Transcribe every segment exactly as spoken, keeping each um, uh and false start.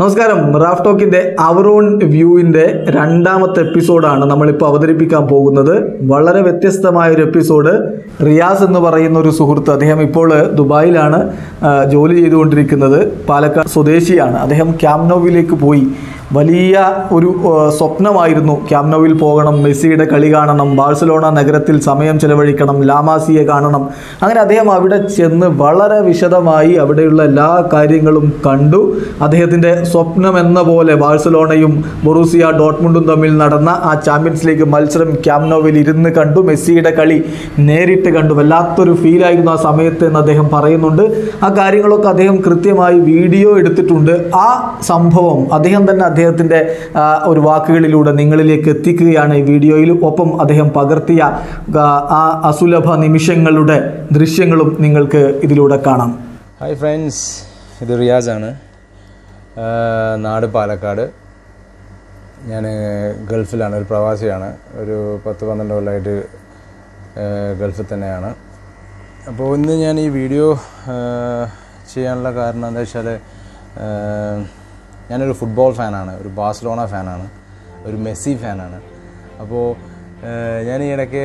നമസ്കാരം, Raf ടോക്കിൻ്റെ our on വ്യൂവിൻ്റെ രണ്ടാമത്തെ എപ്പിസോഡാണ് നമ്മളിപ്പോൾ അവതരിപ്പിക്കാൻ പോകുന്നത്. വളരെ വ്യത്യസ്തമായൊരു എപ്പിസോഡ്. റിയാസ് എന്ന് പറയുന്ന ഒരു സുഹൃത്ത്, അദ്ദേഹം ഇപ്പോൾ ദുബായിലാണ് ജോലി ചെയ്തുകൊണ്ടിരിക്കുന്നത്, പാലക്കാട് സ്വദേശിയാണ്. അദ്ദേഹം ക്യാമ്പ് നോവിലേക്ക് പോയി. വലിയ ഒരു സ്വപ്നമായിരുന്നു ക്യാമ്പ് നോവിൽ പോകണം, മെസ്സിയുടെ കളി കാണണം, ബാഴ്സലോണ നഗരത്തിൽ സമയം ചിലവഴിക്കണം, ലാമാസിയെ കാണണം. അങ്ങനെ അദ്ദേഹം അവിടെ ചെന്ന് വളരെ വിശദമായി അവിടെയുള്ള എല്ലാ കാര്യങ്ങളും കണ്ടു. അദ്ദേഹത്തിൻ്റെ സ്വപ്നം എന്ന പോലെ ബാഴ്സലോണയും ബൊറൂസിയ ഡോർട്ട്മുണ്ടും തമ്മിൽ നടന്ന ആ ചാമ്പ്യൻസ് ലീഗ് മത്സരം ക്യാമ്പ് നോവിൽ ഇരുന്ന് കണ്ടു, മെസ്സിയുടെ കളി നേരിട്ട് കണ്ടു. വല്ലാത്തൊരു ഫീലായിരുന്നു ആ സമയത്ത് എന്ന് അദ്ദേഹം പറയുന്നുണ്ട്. ആ കാര്യങ്ങളൊക്കെ അദ്ദേഹം കൃത്യമായി വീഡിയോ എടുത്തിട്ടുണ്ട്. ആ സംഭവം അദ്ദേഹം തന്നെ അദ്ദേഹത്തിൻ്റെ ഒരു വാക്കുകളിലൂടെ നിങ്ങളിലേക്ക് എത്തിക്കുകയാണ് ഈ വീഡിയോയിൽ. ഒപ്പം അദ്ദേഹം പകർത്തിയ ആ അസുലഭ നിമിഷങ്ങളുടെ ദൃശ്യങ്ങളും നിങ്ങൾക്ക് ഇതിലൂടെ കാണാം. ഹായ് ഫ്രണ്ട്സ്, ഇത് റിയാസ് ആണ്. നാട് പാലക്കാട്. ഞാൻ ഗൾഫിലാണ്, ഒരു പ്രവാസിയാണ്. ഒരു പത്ത് പന്ത്രണ്ട് കൊല്ലമായിട്ട് ഗൾഫിൽ തന്നെയാണ്. അപ്പോൾ ഇന്ന് ഞാൻ ഈ വീഡിയോ ചെയ്യാനുള്ള കാരണം എന്താ വെച്ചാൽ, ഞാനൊരു ഫുട്ബോൾ ഫാനാണ്, ഒരു ബാഴ്സലോണ ഫാനാണ്, ഒരു മെസ്സി ഫാനാണ്. അപ്പോൾ ഞാൻ ഈ ഇടയ്ക്ക്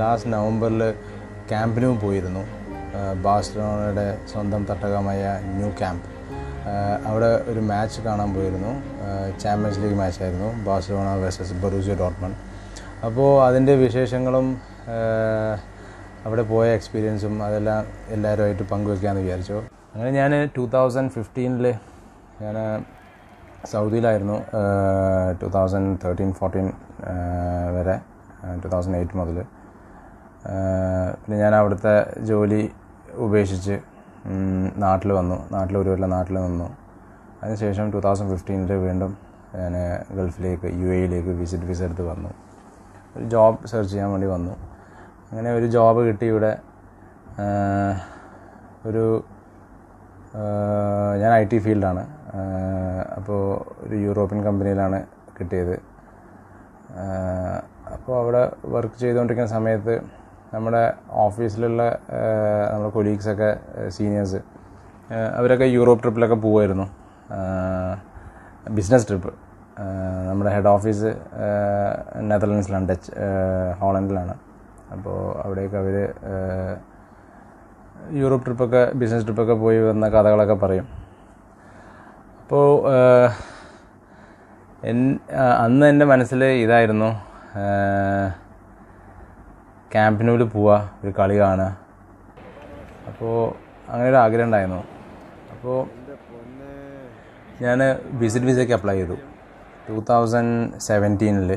ലാസ്റ്റ് നവംബറിൽ ക്യാമ്പ് നൗ പോയിരുന്നു, ബാഴ്സലോണയുടെ സ്വന്തം തട്ടകമായ ന്യൂ ക്യാമ്പ്. അവിടെ ഒരു മാച്ച് കാണാൻ പോയിരുന്നു, ചാമ്പ്യൻസ് ലീഗ് മാച്ചായിരുന്നു, ബാഴ്സലോണ വേഴ്സസ് ബൊറൂസിയ ഡോർട്ട്മുണ്ട്. അപ്പോൾ അതിൻ്റെ വിശേഷങ്ങളും അവിടെ പോയ എക്സ്പീരിയൻസും അതെല്ലാം എല്ലാവരുമായിട്ട് പങ്കുവെക്കാമെന്ന് വിചാരിച്ചു. അങ്ങനെ ഞാൻ ടൂ തൗസൻഡ് ഫിഫ്റ്റീനിൽ ഞാൻ സൗദിയിലായിരുന്നു. ടു തൗസൻഡ് തേർട്ടീൻ ഫോർട്ടീൻ വരെ, ടു തൗസൻഡ് എയ്റ്റ് മുതൽ പിന്നെ ഞാൻ അവിടുത്തെ ജോലി ഉപേക്ഷിച്ച് നാട്ടിൽ വന്നു. നാട്ടിൽ ഒരു കൊല്ലം നാട്ടിൽ നിന്നു. അതിനുശേഷം ടു തൗസൻഡ് ഫിഫ്റ്റീനിൽ വീണ്ടും ഞാൻ ഗൾഫിലേക്ക്, യു എയിലേക്ക് വിസിറ്റ് വിസ എടുത്ത് വന്നു. ഒരു ജോബ് സെർച്ച് ചെയ്യാൻ വേണ്ടി വന്നു. അങ്ങനെ ഒരു ജോബ് കിട്ടി. ഇവിടെ ഒരു ഞാൻ ഐ ടി ഫീൽഡാണ്. അപ്പോൾ ഒരു യൂറോപ്യൻ കമ്പനിയിലാണ് കിട്ടിയത്. അപ്പോൾ അവിടെ വർക്ക് ചെയ്തുകൊണ്ടിരിക്കുന്ന സമയത്ത് നമ്മുടെ ഓഫീസിലുള്ള നമ്മുടെ കൊലീഗ്സൊക്കെ, സീനിയേഴ്സ്, അവരൊക്കെ യൂറോപ്പ് ട്രിപ്പിലൊക്കെ പോവായിരുന്നു, ബിസിനസ് ട്രിപ്പ്. നമ്മുടെ ഹെഡ് ഓഫീസ് നെതർലൻഡ്സിലാണ്, ഡച്ച് ഹോളണ്ടിലാണ്. അപ്പോൾ അവിടേക്ക് അവർ യൂറോപ്പ് ട്രിപ്പൊക്കെ, ബിസിനസ് ട്രിപ്പൊക്കെ പോയി വന്ന കഥകളൊക്കെ പറയും. അപ്പോൾ എൻ അന്ന് എൻ്റെ മനസ്സിൽ ഇതായിരുന്നു, ക്യാമ്പ് നൗവിൽ പോവുക, ഒരു കളി കാണുക. അപ്പോൾ അങ്ങനെ ഒരു ആഗ്രഹം ഉണ്ടായിരുന്നു. അപ്പോൾ ഞാൻ വിസിറ്റ് വിസയ്ക്ക് അപ്ലൈ ചെയ്തു ടു തൗസൻഡ് സെവൻറ്റീനിൽ.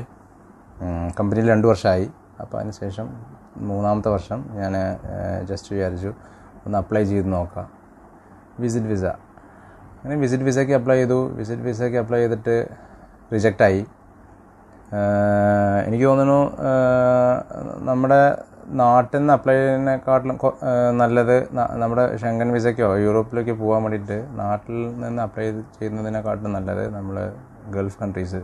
കമ്പനിയിൽ രണ്ട് വർഷമായി. അപ്പോൾ അതിനുശേഷം മൂന്നാമത്തെ വർഷം ഞാൻ ജസ്റ്റ് വിചാരിച്ചു ഒന്ന് അപ്ലൈ ചെയ്ത് നോക്കാം, വിസിറ്റ് വിസ. അങ്ങനെ വിസിറ്റ് വിസയ്ക്ക് അപ്ലൈ ചെയ്തു. വിസിറ്റ് വിസയ്ക്ക് അപ്ലൈ ചെയ്തിട്ട് റിജക്റ്റായി. എനിക്ക് തോന്നുന്നു നമ്മുടെ നാട്ടിൽ നിന്ന് അപ്ലൈ ചെയ്യുന്നതിനെക്കാട്ടിലും നല്ലത് നമ്മുടെ ഷെങ്കൻ വിസയ്ക്കോ യൂറോപ്പിലേക്കോ പോകാൻ വേണ്ടിയിട്ട് നാട്ടിൽ നിന്ന് അപ്ലൈ ചെയ്യുന്നതിനെക്കാട്ടിലും നല്ലത് നമ്മൾ ഗൾഫ് കൺട്രീസ്,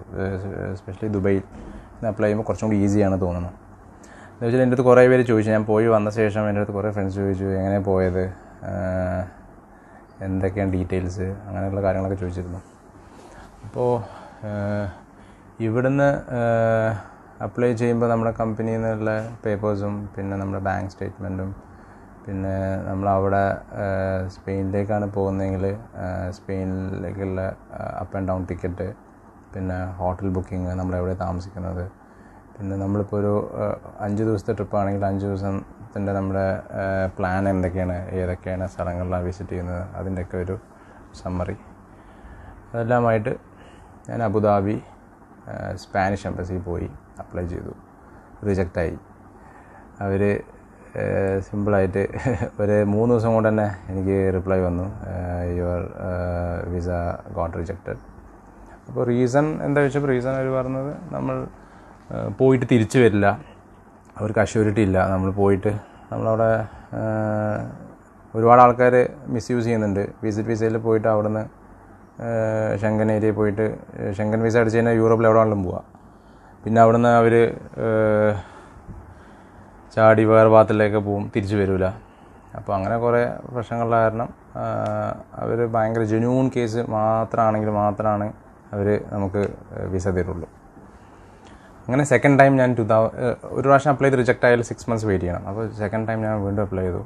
എസ്പെഷ്യലി ദുബൈയിൽ നിന്ന് അപ്ലൈ ചെയ്യുമ്പോൾ കുറച്ചും കൂടി ഈസിയാണ് തോന്നുന്നത്. എന്താ വെച്ചാൽ എൻ്റെ അടുത്ത് കുറേ പേര് ചോദിച്ചു. ഞാൻ പോയി വന്ന ശേഷം എൻ്റെ അടുത്ത് കുറേ ഫ്രണ്ട്സ് ചോദിച്ചു, എങ്ങനെ പോയത്, എന്തൊക്കെയാണ് ഡീറ്റെയിൽസ്, അങ്ങനെയുള്ള കാര്യങ്ങളൊക്കെ ചോദിച്ചിരുന്നു. അപ്പോൾ ഇവിടുന്ന് അപ്ലൈ ചെയ്യുമ്പോൾ നമ്മുടെ കമ്പനിയിൽ നിന്നുള്ള പേപ്പേഴ്സും പിന്നെ നമ്മുടെ ബാങ്ക് സ്റ്റേറ്റ്മെൻറ്റും പിന്നെ നമ്മളവിടെ സ്പെയിനിലേക്കാണ് പോകുന്നതെങ്കിൽ സ്പെയിനിലേക്കുള്ള അപ്പ് ആൻഡ് ഡൗൺ ടിക്കറ്റ്, പിന്നെ ഹോട്ടൽ ബുക്കിംഗ്, നമ്മളെവിടെ താമസിക്കുന്നത്, പിന്നെ നമ്മളിപ്പോൾ ഒരു അഞ്ച് ദിവസത്തെ ട്രിപ്പാണെങ്കിൽ അഞ്ച് ദിവസത്തിൻ്റെ നമ്മുടെ പ്ലാൻ എന്തൊക്കെയാണ്, ഏതൊക്കെയാണ് സ്ഥലങ്ങളിലാണ് വിസിറ്റ് ചെയ്യുന്നത്, അതിൻ്റെയൊക്കെ ഒരു സമ്മറി. അതെല്ലാമായിട്ട് ഞാൻ അബുദാബി സ്പാനിഷ് എംബസിയിൽ പോയി അപ്ലൈ ചെയ്തു. റിജക്റ്റായി. അവർ സിമ്പിളായിട്ട് ഒരു മൂന്ന് ദിവസം കൊണ്ട് തന്നെ എനിക്ക് റിപ്ലൈ വന്നു, യുവർ വിസ ഗോട്ട് റിജക്റ്റഡ്. അപ്പോൾ റീസൺ എന്താ ചോദിച്ചപ്പോൾ റീസൺ അവർ പറഞ്ഞത്, നമ്മൾ പോയിട്ട് തിരിച്ചു വരില്ല, അവർക്ക് അഷ്യൂരിറ്റി ഇല്ല. നമ്മൾ പോയിട്ട് നമ്മളവിടെ ഒരുപാട് ആൾക്കാർ മിസ് യൂസ് ചെയ്യുന്നുണ്ട്. വിസിറ്റ് വിസയിൽ പോയിട്ട് അവിടെ നിന്ന് ഷെങ്കൻ ഏരിയയിൽ പോയിട്ട് ഷെങ്കൻ വിസ അടിച്ച് കഴിഞ്ഞാൽ യൂറോപ്പിൽ എവിടെ ആണെങ്കിലും പോവാം. പിന്നെ അവിടെ നിന്ന് അവർ ചാടി വേറെ ഭാഗത്തിലേക്ക് പോവും, തിരിച്ചു വരില്ല. അപ്പോൾ അങ്ങനെ കുറേ പ്രശ്നങ്ങളുള്ള കാരണം അവർ ഭയങ്കര ജെന്യൂൺ കേസ് മാത്രമാണെങ്കിൽ മാത്രമാണ് അവർ നമുക്ക് വിസ തരുള്ളൂ. അങ്ങനെ സെക്കൻഡ് ടൈം ഞാൻ ടു തൗ ഒരു പ്രാവശ്യം അപ്ലൈ ചെയ്ത് റിജക്റ്റ് ആയാലും സിക്സ് മന്ത്സ് വെയിറ്റ് ചെയ്യണം. അപ്പോൾ സെക്കൻഡ് ടൈം ഞാൻ വീണ്ടും അപ്ലൈ ചെയ്തു.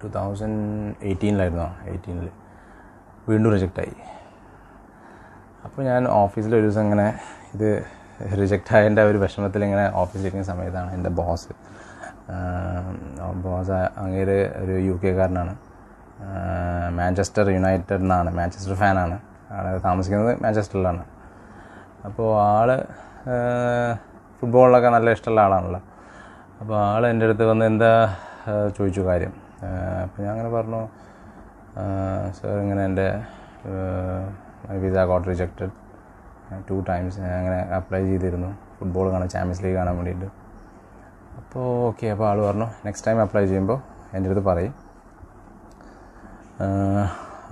ടു തൗസൻഡ് എയ്റ്റീനിലായിരുന്നു, എയ്റ്റീനിൽ വീണ്ടും റിജക്റ്റായി. അപ്പോൾ ഞാൻ ഓഫീസിലൊരു ദിവസം ഇങ്ങനെ ഇത് റിജക്റ്റ് ആയതിൻ്റെ ഒരു വിഷമത്തിലിങ്ങനെ ഓഫീസിലിരിക്കുന്ന സമയത്താണ് എൻ്റെ ബോസ് ബോസ് അങ്ങേര് ഒരു യു കെക്കാരനാണ്, മാഞ്ചസ്റ്റർ യുണൈറ്റഡ് എന്നാണ്, മാഞ്ചസ്റ്റർ ഫാനാണ്, ആൾ താമസിക്കുന്നത് മാഞ്ചസ്റ്ററിലാണ്. അപ്പോൾ ആൾ ഫുട്ബോളിലൊക്കെ നല്ല ഇഷ്ടമുള്ള ആളാണല്ലോ. അപ്പോൾ ആൾ എൻ്റെ അടുത്ത് വന്ന് എന്താ ചോദിച്ചു കാര്യം. അപ്പോൾ ഞാൻ അങ്ങനെ പറഞ്ഞു, സാർ ഇങ്ങനെ എൻ്റെ visa got rejected two times, ഞാൻ അങ്ങനെ അപ്ലൈ ചെയ്തിരുന്നു ഫുട്ബോൾ കാണാൻ, ചാമ്പ്യൻസ് ലീഗ് കാണാൻ വേണ്ടിയിട്ട്. അപ്പോൾ ഓക്കെ, അപ്പോൾ ആൾ പറഞ്ഞു നെക്സ്റ്റ് ടൈം അപ്ലൈ ചെയ്യുമ്പോൾ എൻ്റെ അടുത്ത് പറയും.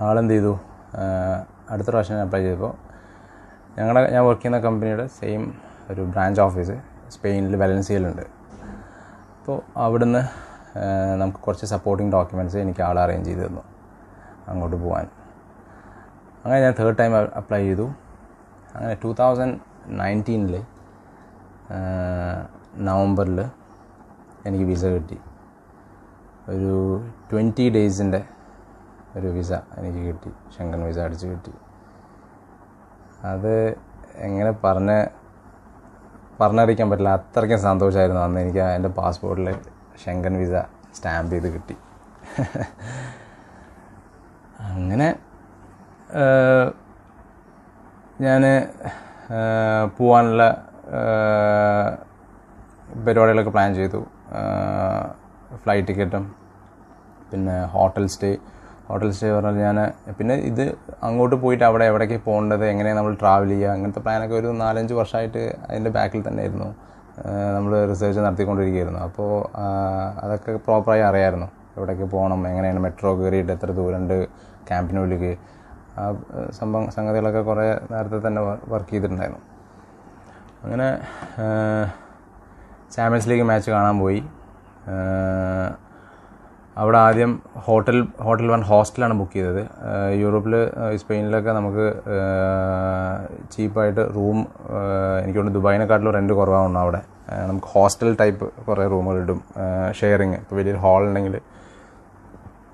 ആളെന്ത് ചെയ്തു, അടുത്ത പ്രാവശ്യം ഞാൻ അപ്ലൈ ചെയ്തപ്പോൾ ഞങ്ങളുടെ ഞാൻ വർക്ക് ചെയ്യുന്ന കമ്പനിയുടെ സെയിം ഒരു ബ്രാഞ്ച് ഓഫീസ് സ്പെയിനിൽ വലൻസിയയിലുണ്ട്. അപ്പോൾ അവിടുന്ന് നമുക്ക് കുറച്ച് സപ്പോർട്ടിംഗ് ഡോക്യുമെൻറ്റ്സ് എനിക്ക് ആൾ അറേഞ്ച് ചെയ്ത് തന്നു അങ്ങോട്ട് പോകാൻ. അങ്ങനെ ഞാൻ തേർഡ് ടൈം അപ്ലൈ ചെയ്തു. അങ്ങനെ ടു തൗസൻഡ് നയൻറ്റീനിൽ നവംബറിൽ എനിക്ക് വിസ കിട്ടി. ഒരു ട്വൻറ്റി ഡേയ്സിൻ്റെ ഒരു വിസ എനിക്ക് കിട്ടി, ഷെങ്കൻ വിസ അടിച്ച് കിട്ടി. അത് എങ്ങനെ പറഞ്ഞ് പറഞ്ഞറിയിക്കാൻ പറ്റില്ല, അത്രയ്ക്കും സന്തോഷമായിരുന്നു. അന്ന് എനിക്ക് എൻ്റെ പാസ്പോർട്ടിൽ ഷെങ്കൻ വിസ സ്റ്റാമ്പ് ചെയ്ത് കിട്ടി. അങ്ങനെ ഞാൻ പോവാനുള്ള പരിപാടികളൊക്കെ പ്ലാൻ ചെയ്തു. ഫ്ലൈറ്റ് ടിക്കറ്റും പിന്നെ ഹോട്ടൽ സ്റ്റേ ഹോട്ടൽ സ്റ്റേ പറഞ്ഞാൽ ഞാൻ പിന്നെ ഇത് അങ്ങോട്ട് പോയിട്ട് അവിടെ എവിടേക്ക് പോകേണ്ടത്, എങ്ങനെയാണ് നമ്മൾ ട്രാവൽ ചെയ്യുക, അങ്ങനത്തെ പ്ലാനൊക്കെ ഒരു നാലഞ്ച് വർഷമായിട്ട് അതിൻ്റെ ബാക്കിൽ തന്നെ ആയിരുന്നു. നമ്മൾ റിസർച്ച് നടത്തിക്കൊണ്ടിരിക്കുകയായിരുന്നു. അപ്പോൾ അതൊക്കെ പ്രോപ്പറായി അറിയാമായിരുന്നു, എവിടേക്ക് പോകണം, എങ്ങനെയാണ് മെട്രോ കയറിയിട്ട് എത്ര ദൂരമുണ്ട് ക്യാമ്പ് നൗവിലേക്ക്, ആ സംഭവം സംഗതികളൊക്കെ കുറേ നേരത്തെ തന്നെ വർക്ക് ചെയ്തിട്ടുണ്ടായിരുന്നു. അങ്ങനെ ചാമ്പ്യൻസ് ലീഗ് മാച്ച് കാണാൻ പോയി. അവിടെ ആദ്യം ഹോട്ടൽ ഹോട്ടൽ വൺ ഹോസ്റ്റലാണ് ബുക്ക് ചെയ്തത്. യൂറോപ്പിൽ സ്പെയിനിലൊക്കെ നമുക്ക് ചീപ്പായിട്ട് റൂം എനിക്കൊണ്ട് ദുബായിനെക്കാട്ടിലും റെൻറ്റ് കുറവാണ്. അവിടെ നമുക്ക് ഹോസ്റ്റൽ ടൈപ്പ് കുറേ റൂമുകൾ ഇടും, ഷെയറിങ്. ഇപ്പോൾ വലിയൊരു ഹാളുണ്ടെങ്കിൽ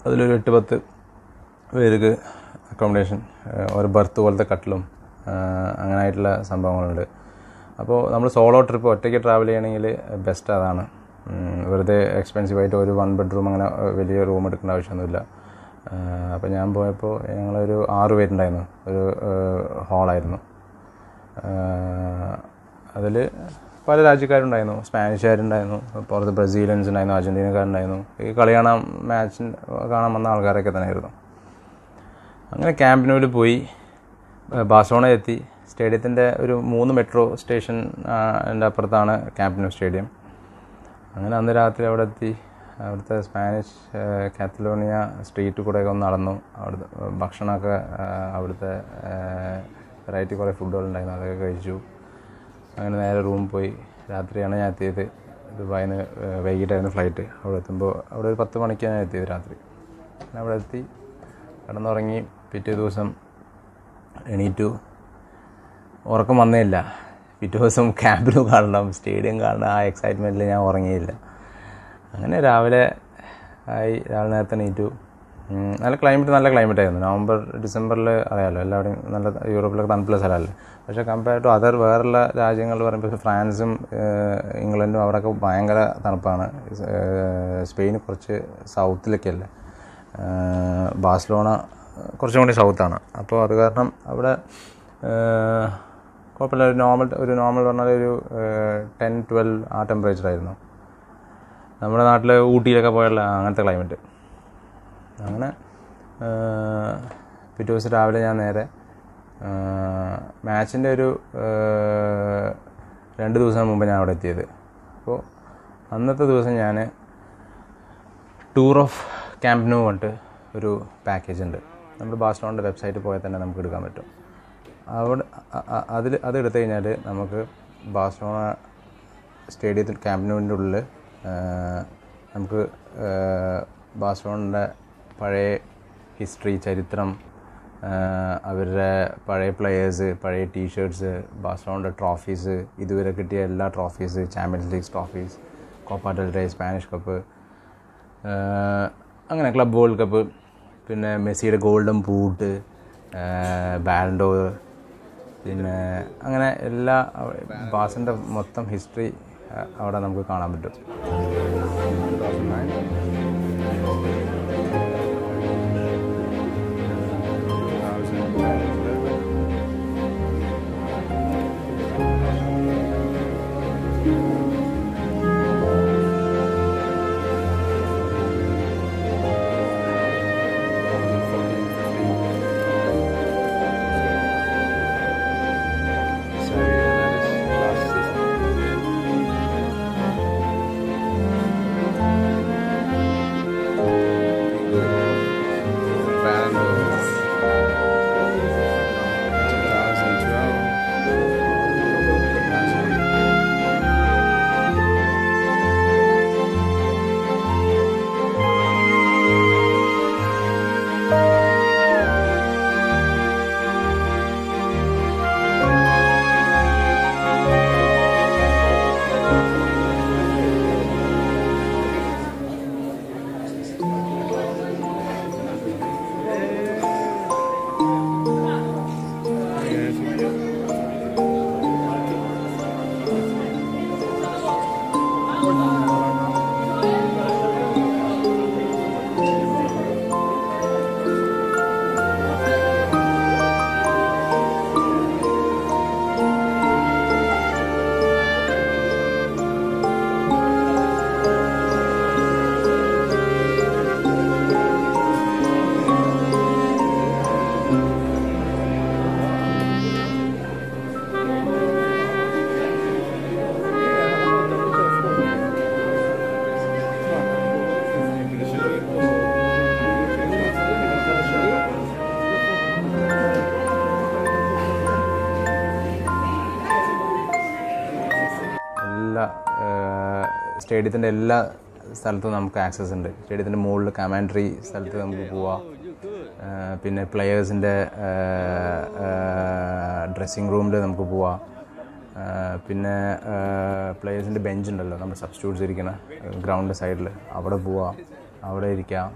അതിലൊരു എട്ട് പത്ത് പേർക്ക് അക്കോമഡേഷൻ, ഒരു ബർത്ത് പോലത്തെ കട്ടിലും അങ്ങനെയായിട്ടുള്ള സംഭവങ്ങളുണ്ട്. അപ്പോൾ നമ്മൾ സോളോ ട്രിപ്പ് ഒറ്റയ്ക്ക് ട്രാവൽ ചെയ്യണമെങ്കിൽ ബെസ്റ്റ് അതാണ്. വെറുതെ എക്സ്പെൻസീവായിട്ട് ഒരു വൺ ബെഡ്റൂം അങ്ങനെ വലിയ റൂം എടുക്കേണ്ട ആവശ്യമൊന്നുമില്ല. അപ്പോൾ ഞാൻ പോയപ്പോൾ ഞങ്ങളൊരു ആറ് പേരുണ്ടായിരുന്നു, ഒരു ഹാളായിരുന്നു. അതിൽ പല രാജ്യക്കാരുണ്ടായിരുന്നു, സ്പാനിഷുകാരുണ്ടായിരുന്നു, പുറത്ത് ബ്രസീലിയൻസ് ഉണ്ടായിരുന്നു, അർജൻറ്റീനക്കാരുണ്ടായിരുന്നു, ഈ കളി കാണാൻ മാച്ച് കാണാൻ വന്ന ആൾക്കാരൊക്കെ തന്നെ ആയിരുന്നു. അങ്ങനെ ക്യാമ്പ് നൗവിൽ പോയി, ബാഴ്സലോണ എത്തി. സ്റ്റേഡിയത്തിൻ്റെ ഒരു മൂന്ന് മെട്രോ സ്റ്റേഷൻ എൻ്റെ അപ്പുറത്താണ് ക്യാമ്പ് നൗ സ്റ്റേഡിയം. അങ്ങനെ അന്ന് രാത്രി അവിടെ എത്തി. അവിടുത്തെ സ്പാനിഷ് കാത്തലോണിയ സ്ട്രീറ്റ് കൂടെയൊക്കെ ഒന്ന് നടന്നു. അവിടുത്തെ ഭക്ഷണമൊക്കെ, അവിടുത്തെ വെറൈറ്റി കുറേ ഫുഡുകളുണ്ടായിരുന്നു, അതൊക്കെ കഴിച്ചു. അങ്ങനെ നേരെ റൂമിൽ പോയി. രാത്രിയാണ് ഞാൻ എത്തിയത് ദുബായിന്ന്, വൈകിട്ടായിരുന്നു ഫ്ലൈറ്റ്. അവിടെ എത്തുമ്പോൾ അവിടെ ഒരു പത്ത് മണിക്കാണ് ഞാൻ എത്തിയത് രാത്രി. അവിടെ എത്തി കിടന്നുറങ്ങി. പിറ്റേ ദിവസം എണീറ്റു, ഉറക്കം വന്നേ ഇല്ല. പിറ്റേ ദിവസം ക്യാമ്പിനും കാണണം, സ്റ്റേഡിയം കാണണം, ആ എക്സൈറ്റ്മെൻറ്റിൽ ഞാൻ ഉറങ്ങിയില്ല. അങ്ങനെ രാവിലെ ആയി, രാവിലെ നേരത്തെ എണീറ്റു. നല്ല ക്ലൈമറ്റ് നല്ല ക്ലൈമറ്റ് ആയിരുന്നു. നവംബർ ഡിസംബറിൽ അറിയാമല്ലോ എല്ലാവരുടെയും നല്ല യൂറോപ്പിലൊക്കെ തണുപ്പുള്ള സ്ഥലമല്ലേ. പക്ഷേ കമ്പയർ ടു അതർ വേറെയുള്ള രാജ്യങ്ങൾ പറയുമ്പോൾ ഫ്രാൻസും ഇംഗ്ലണ്ടും അവിടെയൊക്കെ ഭയങ്കര തണുപ്പാണ്. സ്പെയിൻ കുറച്ച് സൗത്തിലൊക്കെ അല്ലേ, ബാഴ്സലോണ കുറച്ചും കൂടി സൗത്താണ്. അപ്പോൾ അത് കാരണം അവിടെ കുഴപ്പമില്ല, ഒരു നോർമൽ ഒരു നോർമൽ പറഞ്ഞാൽ ഒരു ടെൻ ട്വൽവ് ആ ടെമ്പറേച്ചറായിരുന്നു. നമ്മുടെ നാട്ടിൽ ഊട്ടിയിലൊക്കെ പോയുള്ള അങ്ങനത്തെ ക്ലൈമറ്റ്. അങ്ങനെ പിറ്റേ ദിവസം രാവിലെ ഞാൻ നേരെ മാച്ചിൻ്റെ ഒരു രണ്ട് ദിവസം മുമ്പ് ഞാൻ അവിടെ എത്തിയത്. അപ്പോൾ അന്നത്തെ ദിവസം ഞാൻ ടൂർ ഓഫ് ക്യാമ്പ് നൗ പറഞ്ഞിട്ട് ഒരു പാക്കേജ് ഉണ്ട്. നമ്മൾ ബാഴ്സലോണയുടെ വെബ്സൈറ്റിൽ പോയാൽ തന്നെ നമുക്ക് എടുക്കാൻ പറ്റും. അവിടെ അതിൽ അതെടുത്തു കഴിഞ്ഞാൽ നമുക്ക് ബാഴ്സലോണ സ്റ്റേഡിയത്തിൽ ക്യാമ്പ് നൗവിൻ്റെ ഉള്ളിൽ നമുക്ക് ബാഴ്സലോണയുടെ പഴയ ഹിസ്റ്ററി, ചരിത്രം, അവരുടെ പഴയ പ്ലെയേഴ്സ്, പഴയ ടീഷർട്ട്സ്, ബാഴ്സലോണയുടെ ട്രോഫീസ്, ഇതുവരെ കിട്ടിയ എല്ലാ trophies, champions league trophies, Copa del Rey, Spanish cup, അങ്ങനെ ക്ലബ് വേൾഡ് കപ്പ്, പിന്നെ മെസ്സിയുടെ ഗോൾഡൻ ബൂട്ട്, ബാലൻഡോർ, പിന്നെ അങ്ങനെ എല്ലാ ബാസിൻ്റെ മൊത്തം ഹിസ്റ്ററി അവിടെ നമുക്ക് കാണാൻ പറ്റും. സ്റ്റേഡിയത്തിൻ്റെ എല്ലാ സ്ഥലത്തും നമുക്ക് ആക്സസ് ഉണ്ട്. സ്റ്റേഡിയത്തിൻ്റെ മുകളിൽ കമാൻഡറി സ്ഥലത്ത് നമുക്ക് പോവാം. പിന്നെ പ്ലെയേഴ്സിൻ്റെ ഡ്രസ്സിങ് റൂമിൽ നമുക്ക് പോവാം. പിന്നെ പ്ലെയേഴ്സിൻ്റെ ബെഞ്ച് ഉണ്ടല്ലോ, നമ്മുടെ സബ്സ്റ്റിറ്റ്യൂട്ട്സ് ഇരിക്കുന്ന ഗ്രൗണ്ട് സൈഡിൽ, അവിടെ പോവാം, അവിടെ ഇരിക്കാം.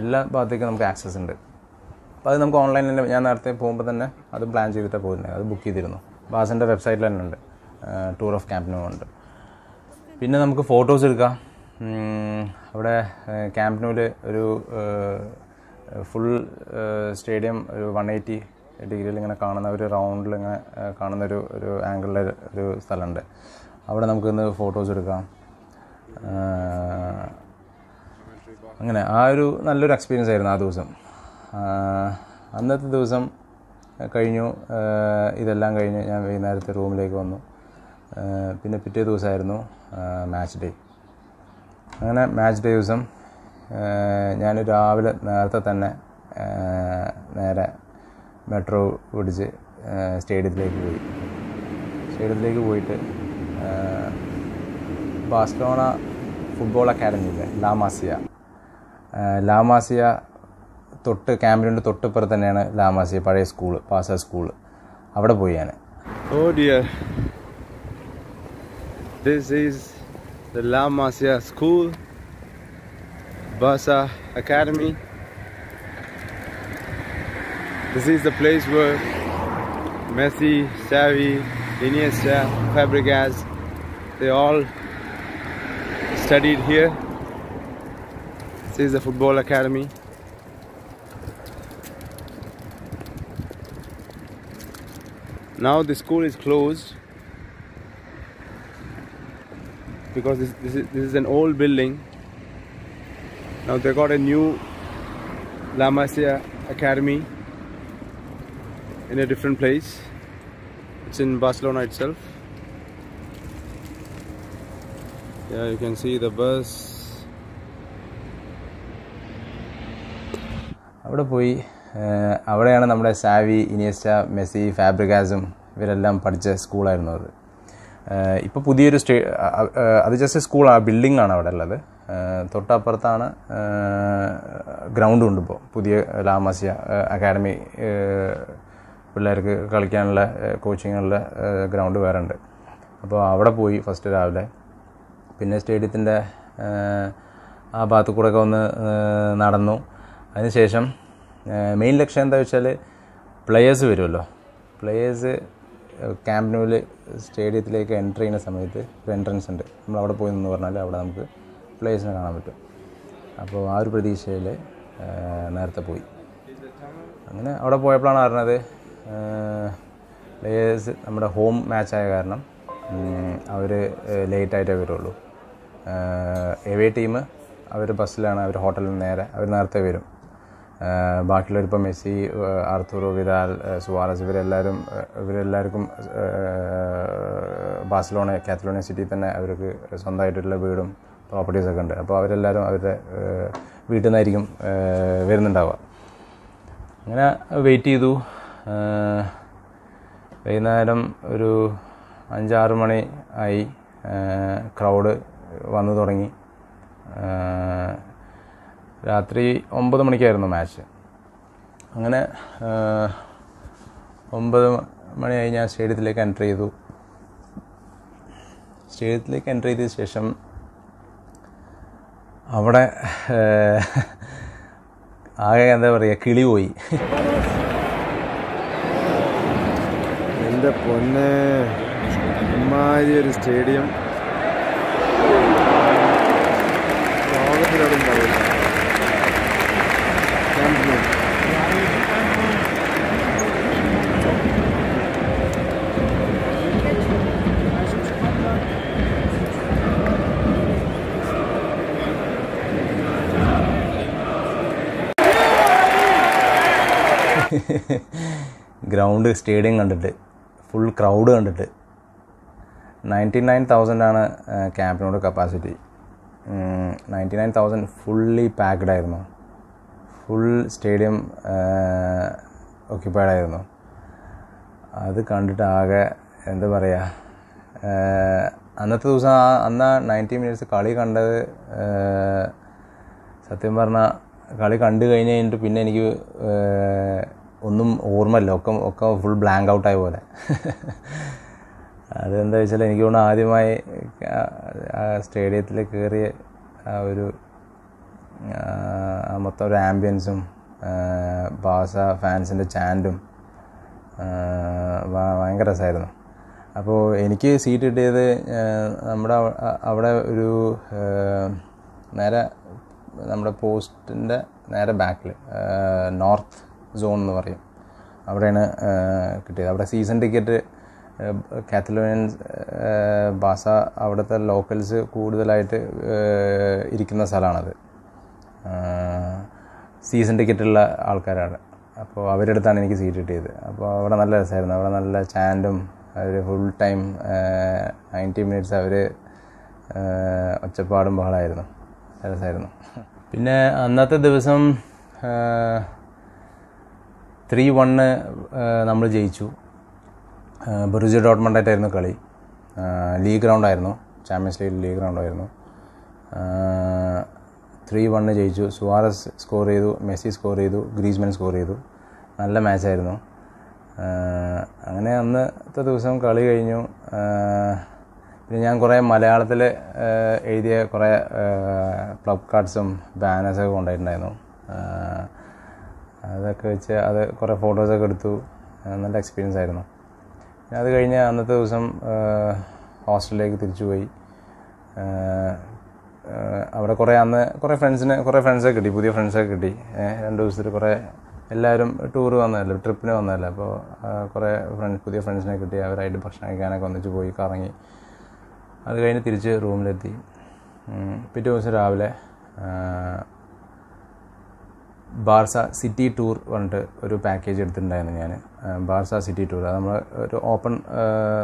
എല്ലാ ഭാഗത്തേക്കും നമുക്ക് ആക്സസ് ഉണ്ട്. അപ്പോൾ അത് നമുക്ക് ഓൺലൈനിൽ തന്നെ, ഞാൻ നേരത്തെ പോകുമ്പോൾ തന്നെ അത് പ്ലാൻ ചെയ്തിട്ടാണ് പോയിരുന്നത്, അത് ബുക്ക് ചെയ്തിരുന്നു. ബാസിൻ്റെ വെബ്സൈറ്റിൽ തന്നെ ഉണ്ട്, ടൂർ ഓഫ് ക്യാമ്പ് നോ ഉണ്ട്. പിന്നെ നമുക്ക് ഫോട്ടോസ് എടുക്കാം. അവിടെ ക്യാമ്പ് നൂവിൽ ഒരു ഫുൾ സ്റ്റേഡിയം ഒരു വൺ എയ്റ്റി ഡിഗ്രിയിൽ ഇങ്ങനെ കാണുന്ന ഒരു റൗണ്ടിൽ ഇങ്ങനെ കാണുന്നൊരു ഒരു ആംഗിളിലെ ഒരു സ്ഥലമുണ്ട്. അവിടെ നമുക്കിന്ന് ഫോട്ടോസ് എടുക്കാം. അങ്ങനെ ആ ഒരു നല്ലൊരു എക്സ്പീരിയൻസ് ആയിരുന്നു ആ ദിവസം. അന്നത്തെ ദിവസം കഴിഞ്ഞു, ഇതെല്ലാം കഴിഞ്ഞ് ഞാൻ വൈകുന്നേരത്തെ റൂമിലേക്ക് വന്നു. പിന്നെ പിറ്റേ ദിവസമായിരുന്നു മാച്ച് ഡേ. അങ്ങനെ മാച്ച് ഡേ ദിവസം ഞാൻ രാവിലെ നേരത്തെ തന്നെ നേരെ മെട്രോ പിടിച്ച് സ്റ്റേഡിയത്തിലേക്ക് പോയി. സ്റ്റേഡിയത്തിലേക്ക് പോയിട്ട് ബാഴ്സലോണ ഫുട്ബോൾ അക്കാഡമിയിലെ ലാ മാസിയ, ലാ മാസിയ തൊട്ട് ക്യാമ്പിനോട് തൊട്ടിപ്പുറത്ത് തന്നെയാണ് ലാ മാസിയ, പഴയ സ്കൂള്, പാസ സ്കൂള്, അവിടെ പോയി ഞാൻ. This is the La Masia School, Barça Academy. This is the place where Messi, Xavi, Iniesta, Fabregas, they all studied here. This is the football academy. Now the school is closed, because this, this, is, this is an old building. Now they got a new La Masia Academy in a different place. It's in Barcelona itself. Yeah, you can see the bus. അവിടെ പോയി, അവിടെയാണ് നമ്മുടെ Xavi, Iniesta, Messi, ഫാബ്രിഗാസും ഇവരെല്ലാം പഠിച്ച സ്കൂളായിരുന്നു അത്. ഇപ്പോൾ പുതിയൊരു stay അത് ജസ്റ്റ് സ്കൂൾ ആ ബിൽഡിങ്ങാണ് അവിടെ ഉള്ളത്. തൊട്ടപ്പുറത്താണ് ഗ്രൗണ്ടും ഉണ്ട്. ഇപ്പോൾ പുതിയ ലാമസിയ അക്കാഡമി പിള്ളേർക്ക് കളിക്കാനുള്ള കോച്ചിങ്ങുള്ള ഗ്രൗണ്ട് വേറെ ഉണ്ട്. അപ്പോൾ അവിടെ പോയി ഫസ്റ്റ് രാവിലെ, പിന്നെ സ്റ്റേഡിയത്തിൻ്റെ ആ ഭാഗത്ത് കൂടെ ഒക്കെ ഒന്ന് നടന്നു. അതിനുശേഷം മെയിൻ ലക്ഷ്യം എന്താ വെച്ചാൽ പ്ലെയേഴ്സ് വരുമല്ലോ, പ്ലെയേഴ്സ് ക്യാമ്പ് നൗവിൽ സ്റ്റേഡിയത്തിലേക്ക് എൻ്റർ ചെയ്യുന്ന സമയത്ത് ഒരു എൻട്രൻസ് ഉണ്ട്, നമ്മളവിടെ പോയി എന്ന് പറഞ്ഞാൽ അവിടെ നമുക്ക് പ്ലെയേഴ്സിനെ കാണാൻ പറ്റും. അപ്പോൾ ആ ഒരു പ്രതീക്ഷയിൽ നേരത്തെ പോയി. അങ്ങനെ അവിടെ പോയപ്പോഴാണ് അറിഞ്ഞത് പ്ലെയേഴ്സ് നമ്മുടെ ഹോം മാച്ചായ കാരണം അവർ ലേറ്റായിട്ടേ വരുള്ളൂ. എവേ ടീം അവർ ബസ്സിലാണ്, അവർ ഹോട്ടലിൽ നേരെ അവർ നേരത്തെ വരും. ബാക്കിയുള്ളവരിപ്പോൾ മെസ്സി, ആർത്തൂർ, വിദാൽ, സുവാറസ് ഇവരെല്ലാവരും ഇവരെല്ലാവർക്കും ബാഴ്സലോണ, കാത്തലോണിയ സിറ്റി തന്നെ അവർക്ക് സ്വന്തമായിട്ടുള്ള വീടും പ്രോപ്പർട്ടീസൊക്കെ ഉണ്ട്. അപ്പോൾ അവരെല്ലാവരും അവരുടെ വീട്ടിൽ നിന്നായിരിക്കും വരുന്നുണ്ടാവുക. അങ്ങനെ വെയിറ്റ് ചെയ്തു. വൈകുന്നേരം ഒരു അഞ്ചാറ് മണി ആയി, ക്രൗഡ് വന്നു തുടങ്ങി. രാത്രി ഒമ്പത് മണിക്കായിരുന്നു മാച്ച്. അങ്ങനെ ഒമ്പത് മണിയായി, ഞാൻ സ്റ്റേഡിയത്തിലേക്ക് എൻ്റർ ചെയ്തു. സ്റ്റേഡിയത്തിലേക്ക് എൻ്റർ ചെയ്ത ശേഷം അവിടെ ആകെ എന്താ പറയുക, കിളി പോയി. എൻ്റെ പൊന്നെ, ഇമാതിരി ഒരു സ്റ്റേഡിയം ലോകത്തിലുണ്ടാവില്ല. ഗ്രൗണ്ട്, സ്റ്റേഡിയം കണ്ടിട്ട്, ഫുൾ ക്രൗഡ് കണ്ടിട്ട്, നയൻറ്റി നയൻ തൗസൻഡാണ് ക്യാമ്പിനോട് capacity. Ninety nine thousand fully പാക്ഡായിരുന്നു, ഫുൾ സ്റ്റേഡിയം ഓക്യുപ്പൈഡ് ആയിരുന്നു. അത് കണ്ടിട്ട് ആകെ എന്താ പറയുക, അന്നത്തെ ദിവസം ആ അന്ന് നയൻറ്റി മിനിറ്റ്സ് കളി കണ്ടത് സത്യം പറഞ്ഞാൽ കളി കണ്ടു കഴിഞ്ഞ് കഴിഞ്ഞിട്ട് പിന്നെ എനിക്ക് ഒന്നും ഓർമ്മയില്ല. ഒക്കെ ഒക്കെ ഫുൾ ബ്ലാങ്ക് ഔട്ടായ പോലെ. അതെന്താ വെച്ചാൽ എനിക്ക് തോന്നുന്നു ആദ്യമായി സ്റ്റേഡിയത്തിൽ കയറിയ ആ ഒരു മൊത്തം ഒരു ആംബിയൻസും ബാസ ഫാൻസിൻ്റെ ചാൻറ്റും ഭയങ്കര രസമായിരുന്നു. അപ്പോൾ എനിക്ക് സീറ്റ് കിട്ടിയത് നമ്മുടെ അവിടെ ഒരു നേരെ നമ്മുടെ പോസ്റ്റിൻ്റെ നേരെ ബാക്കിൽ നോർത്ത് സോൺ എന്ന് പറയും, അവിടെയാണ് കിട്ടിയത്. അവിടെ സീസൺ ടിക്കറ്റ് കാത്തലോണിയൻ ഭാഷ അവിടുത്തെ ലോക്കൽസ് കൂടുതലായിട്ട് ഇരിക്കുന്ന സ്ഥലമാണത്, സീസൺ ടിക്കറ്റുള്ള ആൾക്കാരാണ്. അപ്പോൾ അവരുടെ അടുത്താണ് എനിക്ക് സീറ്റ് കിട്ടിയത്. അപ്പോൾ അവിടെ നല്ല രസമായിരുന്നു, അവിടെ നല്ല ചാൻറ്റും അവർ ഫുൾ ടൈം നയൻറ്റി മിനിറ്റ്സ് അവർ ഒച്ചപ്പാടും ബഹളമായിരുന്നു, രസമായിരുന്നു. പിന്നെ അന്നത്തെ ദിവസം ത്രീ വണ്ണ് നമ്മൾ ജയിച്ചു. ബൊറൂസ്യ ഡോർട്ട്മണ്ടായിട്ടായിരുന്നു കളി, ലീഗ് ഗ്രൗണ്ടായിരുന്നു, ചാമ്പ്യൻസ് ലീഗ് ലീഗ് ഗ്രൗണ്ടായിരുന്നു. ത്രീ വണ്ണ് ജയിച്ചു. സുവാറസ് സ്കോർ ചെയ്തു, മെസ്സി സ്കോർ ചെയ്തു, ഗ്രീസ്മാൻ സ്കോർ ചെയ്തു. നല്ല മാച്ചായിരുന്നു. അങ്ങനെ അന്നത്തെ ദിവസം കളി കഴിഞ്ഞു. പിന്നെ ഞാൻ കുറേ മലയാളത്തിൽ എഴുതിയ കുറേ പ്ലബ് കാർഡ്സും ബാനേഴ്സൊക്കെ കൊണ്ടുപോയിട്ടുണ്ടായിരുന്നു. അതൊക്കെ വെച്ച് അത് കുറേ ഫോട്ടോസൊക്കെ എടുത്തു. നല്ല എക്സ്പീരിയൻസ് ആയിരുന്നു. പിന്നെ അത് കഴിഞ്ഞ് അന്നത്തെ ദിവസം ഹോസ്റ്റലിലേക്ക് തിരിച്ചുപോയി. അവിടെ കുറേ അന്ന് കുറേ ഫ്രണ്ട്സിന് കുറേ ഫ്രണ്ട്സൊക്കെ കിട്ടി, പുതിയ ഫ്രണ്ട്സൊക്കെ കിട്ടി. രണ്ട് ദിവസത്തിൽ കുറേ എല്ലാവരും ടൂർ വന്നതല്ലേ, ട്രിപ്പിന് വന്നതല്ലേ. അപ്പോൾ കുറേ ഫ്രണ്ട് പുതിയ ഫ്രണ്ട്സിനെ കിട്ടി. അവരായിട്ട് ഭക്ഷണം കഴിക്കാനൊക്കെ ഒന്നിച്ച് പോയി കറങ്ങി. അത് കഴിഞ്ഞ് തിരിച്ച് റൂമിലെത്തി. പിറ്റേ ദിവസം രാവിലെ ബാർസ സിറ്റി ടൂർ പറഞ്ഞിട്ട് ഒരു പാക്കേജ് എടുത്തിട്ടുണ്ടായിരുന്നു ഞാൻ. ബാർസ സിറ്റി ടൂർ, അത് നമ്മൾ ഒരു ഓപ്പൺ,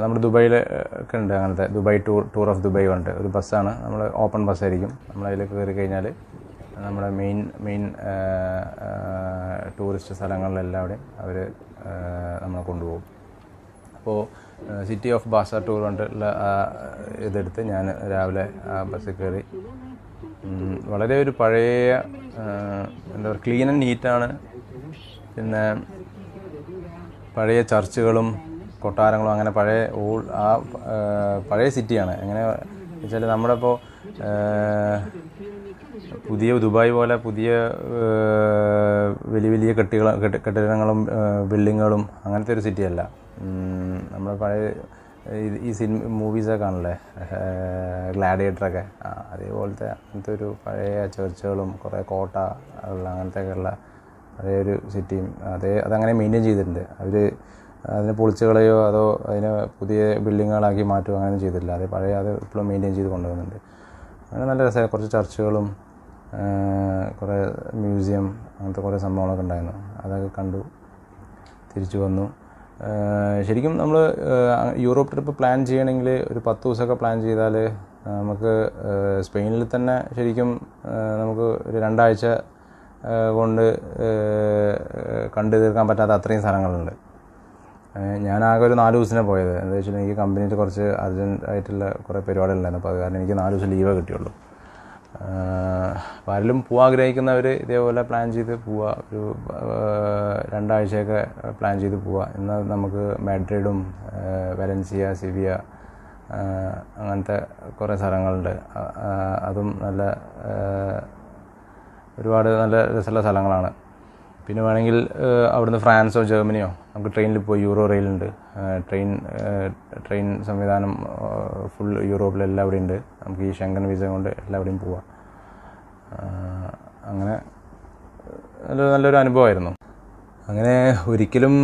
നമ്മുടെ ദുബായിലൊക്കെ ഉണ്ട് അങ്ങനത്തെ Dubai tour, tour of Dubai പറഞ്ഞിട്ട് ഒരു ബസ്സാണ്. നമ്മൾ ഓപ്പൺ ബസ്സായിരിക്കും, നമ്മളതിൽ കയറി കഴിഞ്ഞാൽ നമ്മുടെ മെയിൻ മെയിൻ ടൂറിസ്റ്റ് സ്ഥലങ്ങളിലെല്ലാവിടെയും അവർ നമ്മളെ കൊണ്ടുപോകും. അപ്പോൾ സിറ്റി ഓഫ് ബാസ ടൂർ കൊണ്ടുള്ള ആ ഇതെടുത്ത് ഞാൻ രാവിലെ ആ ബസ്സിൽ കയറി. വളരെ ഒരു പഴയ എന്താ പറയുക, ക്ലീൻ ആൻഡ് നീറ്റാണ്. പിന്നെ പഴയ ചർച്ചുകളും കൊട്ടാരങ്ങളും അങ്ങനെ പഴയ ഓൾ ആ പഴയ സിറ്റിയാണ്. എങ്ങനെ വെച്ചാൽ നമ്മുടെ ഇപ്പോൾ പുതിയ ദുബായ് പോലെ പുതിയ വലിയ വലിയ കെട്ടിട കെട്ടിടങ്ങളും ബിൽഡിങ്ങുകളും അങ്ങനത്തെ ഒരു സിറ്റിയല്ല. നമ്മുടെ പഴയ ഈ സിനിമ മൂവീസൊക്കെ ആണല്ലേ, ഗ്ലാഡിയേറ്ററൊക്കെ, ആ അതേപോലത്തെ അങ്ങനത്തെ ഒരു പഴയ ചർച്ചുകളും കുറേ കോട്ട ഉള്ള അങ്ങനത്തെയൊക്കെയുള്ള പഴയൊരു സിറ്റിയും അതേ അതങ്ങനെ മെയിൻറ്റെയിൻ ചെയ്തിട്ടുണ്ട്. അവർ അതിനെ പൊളിച്ചു കളയോ അതോ അതിനെ പുതിയ ബിൽഡിങ്ങുകളാക്കി മാറ്റുമോ അങ്ങനെയൊന്നും ചെയ്തിട്ടില്ല. അത് പഴയ അത് ഇപ്പോഴും മെയിൻറ്റെയിൻ ചെയ്ത് കൊണ്ടുപോകുന്നുണ്ട്. അങ്ങനെ നല്ല രസമായി. കുറച്ച് ചർച്ചുകളും കുറേ മ്യൂസിയം അങ്ങനത്തെ കുറേ സംഭവങ്ങളൊക്കെ ഉണ്ടായിരുന്നു. അതൊക്കെ കണ്ടു തിരിച്ചു വന്നു. ശരിക്കും നമ്മൾ യൂറോപ്പ് ട്രിപ്പ് പ്ലാൻ ചെയ്യണമെങ്കിൽ ഒരു പത്ത് ദിവസമൊക്കെ പ്ലാൻ ചെയ്താൽ നമുക്ക് സ്പെയിനിൽ തന്നെ ശരിക്കും നമുക്ക് ഒരു രണ്ടാഴ്ച കൊണ്ട് കണ്ടു തീർക്കാൻ പറ്റാത്ത അത്രയും സ്ഥലങ്ങളുണ്ട്. ഞാനാകെ ഒരു നാല് ദിവസത്തിനെ പോയത്. എന്താ വെച്ചാൽ എനിക്ക് കമ്പനിയിൽ കുറച്ച് അർജൻറ്റ് ആയിട്ടുള്ള കുറേ പരിപാടി ഉണ്ടായിരുന്നു. അപ്പോൾ അത് കാരണം എനിക്ക് നാല് ദിവസം ലീവേ കിട്ടിയുള്ളൂ. അപ്പോൾ ആരെങ്കിലും പോകാൻ ആഗ്രഹിക്കുന്നവർ ഇതേപോലെ പ്ലാൻ ചെയ്ത് പോവുക. ഒരു രണ്ടാഴ്ചയൊക്കെ പ്ലാൻ ചെയ്ത് പോവുക. എന്നാൽ നമുക്ക് മാഡ്രിഡും വലൻസിയ സിവിയ അങ്ങനത്തെ കുറേ സ്ഥലങ്ങളുണ്ട്. അതും നല്ല ഒരുപാട് നല്ല രസമുള്ള സ്ഥലങ്ങളാണ്. പിന്നെ വേണമെങ്കിൽ അവിടുന്ന് ഫ്രാൻസോ ജർമ്മനിയോ നമുക്ക് ട്രെയിനിൽ പോയി, യൂറോ റെയിലുണ്ട്. ട്രെയിൻ ട്രെയിൻ സംവിധാനം ഫുൾ യൂറോപ്പിലെല്ലാവിടെയും ഉണ്ട്. നമുക്ക് ഈ ഷെങ്കൻ വിസ കൊണ്ട് എല്ലാവിടെയും പോവാം. അങ്ങനെ നല്ലൊരു നല്ലൊരു അനുഭവമായിരുന്നു. അങ്ങനെ ഒരിക്കലും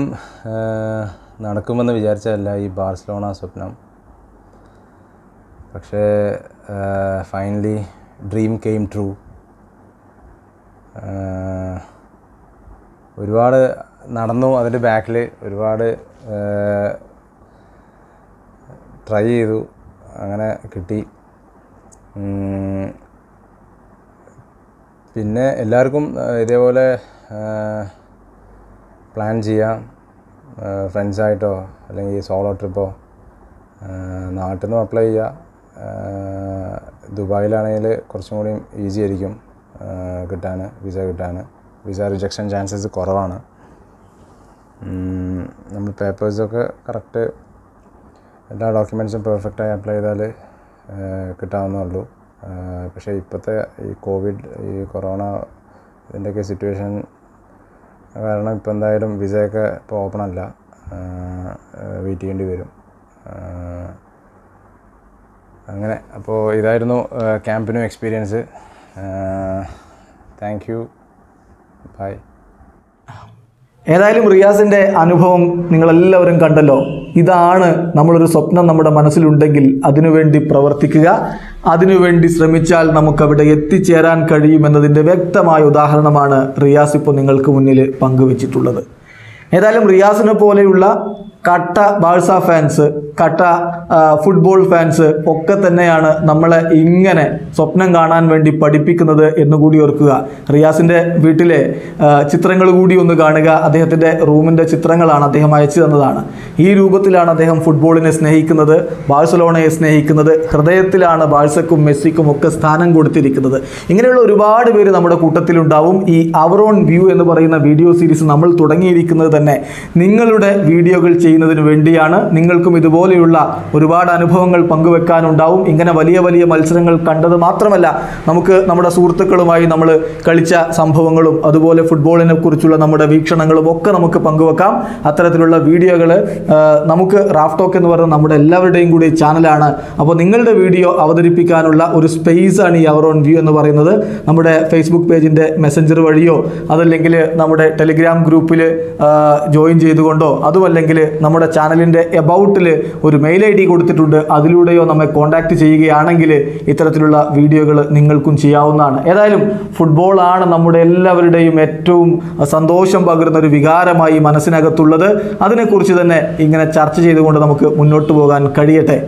നടക്കുമെന്ന് വിചാരിച്ചതല്ല ഈ ബാർസലോണ സ്വപ്നം. പക്ഷേ ഫൈനലി ഡ്രീം കെയിം ട്രൂ. ഒരുപാട് നടന്നു, അതിൻ്റെ ബാക്കിൽ ഒരുപാട് ട്രൈ ചെയ്തു, അങ്ങനെ കിട്ടി. പിന്നെ എല്ലാവർക്കും ഇതേപോലെ പ്ലാൻ ചെയ്യാം, ഫ്രണ്ട്സായിട്ടോ അല്ലെങ്കിൽ സോളോ ട്രിപ്പോ. നാട്ടിൽ നിന്ന് അപ്ലൈ ചെയ്യുക. ദുബായിലാണെങ്കിൽ കുറച്ചും കൂടി ഈസി ആയിരിക്കും കിട്ടാൻ, വിസ കിട്ടാൻ. വിസ റിജക്ഷൻ ചാൻസസ് കുറവാണ്. നമ്മൾ പേപ്പേഴ്സൊക്കെ കറക്റ്റ്, എല്ലാ ഡോക്യുമെൻറ്റ്സും പെർഫെക്റ്റായി അപ്ലൈ ചെയ്താൽ കിട്ടാവുന്നേ ഉള്ളൂ. പക്ഷേ ഇപ്പോഴത്തെ ഈ കോവിഡ്, ഈ കൊറോണ ഇതിൻ്റെയൊക്കെ സിറ്റുവേഷൻ കാരണം ഇപ്പോൾ എന്തായാലും വിസയൊക്കെ ഇപ്പോൾ ഓപ്പൺ അല്ല, വെയിറ്റ് ചെയ്യേണ്ടി വരും. അങ്ങനെ അപ്പോൾ ഇതായിരുന്നു Camp Nou experience. Thank you. ഏതായാലും റിയാസിൻ്റെ അനുഭവം നിങ്ങളെല്ലാവരും കണ്ടല്ലോ. ഇതാണ് നമ്മളൊരു സ്വപ്നം നമ്മുടെ മനസ്സിലുണ്ടെങ്കിൽ അതിനുവേണ്ടി പ്രവർത്തിക്കുക, അതിനുവേണ്ടി ശ്രമിച്ചാൽ നമുക്കവിടെ എത്തിച്ചേരാൻ കഴിയുമെന്നതിൻ്റെ വ്യക്തമായ ഉദാഹരണമാണ് റിയാസ് ഇപ്പോൾ നിങ്ങൾക്ക് മുന്നിൽ പങ്കുവച്ചിട്ടുള്ളത്. ഏതായാലും റിയാസിനെ പോലെയുള്ള കട്ട ബാഴ്സ ഫാൻസ്, കട്ട ഫുട്ബോൾ ഫാൻസ് ഒക്കെ തന്നെയാണ് നമ്മളെ ഇങ്ങനെ സ്വപ്നം കാണാൻ വേണ്ടി പഠിപ്പിക്കുന്നത് എന്നുകൂടി ഓർക്കുക. റിയാസിൻ്റെ വീട്ടിലെ ചിത്രങ്ങൾ കൂടി ഒന്ന് കാണുക. അദ്ദേഹത്തിൻ്റെ റൂമിൻ്റെ ചിത്രങ്ങളാണ് അദ്ദേഹം അയച്ചു തന്നതാണ്. ഈ രൂപത്തിലാണ് അദ്ദേഹം ഫുട്ബോളിനെ സ്നേഹിക്കുന്നത്, ബാഴ്സലോണയെ സ്നേഹിക്കുന്നത്. ഹൃദയത്തിലാണ് ബാഴ്സക്കും മെസ്സിക്കും ഒക്കെ സ്ഥാനം കൊടുത്തിരിക്കുന്നത്. ഇങ്ങനെയുള്ള ഒരുപാട് പേര് നമ്മുടെ കൂട്ടത്തിലുണ്ടാവും. ഈ അവർ ഓൺ വ്യൂ എന്ന് പറയുന്ന വീഡിയോ സീരീസ് നമ്മൾ തുടങ്ങിയിരിക്കുന്നത് തന്നെ നിങ്ങളുടെ വീഡിയോകൾ ചെയ്യുന്നതിന് വേണ്ടിയാണ്. നിങ്ങൾക്കും ഇതുപോലെയുള്ള ഒരുപാട് അനുഭവങ്ങൾ പങ്കുവെക്കാനുണ്ടാവും. ഇങ്ങനെ വലിയ വലിയ മത്സരങ്ങൾ കണ്ടത് മാത്രമല്ല, നമുക്ക് നമ്മുടെ സുഹൃത്തുക്കളുമായി നമ്മൾ കളിച്ച സംഭവങ്ങളും അതുപോലെ ഫുട്ബോളിനെ കുറിച്ചുള്ള നമ്മുടെ വീക്ഷണങ്ങളും ഒക്കെ നമുക്ക് പങ്കുവെക്കാം. അത്തരത്തിലുള്ള വീഡിയോകൾ നമുക്ക് റാഫ് ടോക്ക് എന്ന് പറയുന്ന നമ്മുടെ എല്ലാവരുടെയും കൂടി ചാനലാണ്. അപ്പോൾ നിങ്ങളുടെ വീഡിയോ അവതരിപ്പിക്കാനുള്ള ഒരു സ്പേസാണ് ഈ അവർ ഓൺ വ്യൂ എന്ന് പറയുന്നത്. നമ്മുടെ ഫേസ്ബുക്ക് പേജിൻ്റെ മെസ്സഞ്ചർ വഴിയോ അതല്ലെങ്കിൽ നമ്മുടെ ടെലിഗ്രാം ഗ്രൂപ്പിൽ ജോയിൻ ചെയ്തുകൊണ്ടോ അതുമല്ലെങ്കിൽ നമ്മുടെ ചാനലിൻ്റെ എബൌട്ടിൽ ഒരു മെയിൽ ഐ ഡി കൊടുത്തിട്ടുണ്ട്, അതിലൂടെയോ നമ്മെ കോൺടാക്റ്റ് ചെയ്യുകയാണെങ്കിൽ ഇത്തരത്തിലുള്ള വീഡിയോകൾ നിങ്ങൾക്കും ചെയ്യാവുന്നതാണ്. ഏതായാലും ഫുട്ബോളാണ് നമ്മുടെ എല്ലാവരുടെയും ഏറ്റവും സന്തോഷം പകരുന്ന ഒരു വികാരമായി മനസ്സിനകത്തുള്ളത്. അതിനെക്കുറിച്ച് തന്നെ ഇങ്ങനെ ചർച്ച ചെയ്തുകൊണ്ട് നമുക്ക് മുന്നോട്ട് പോകാൻ കഴിയട്ടെ.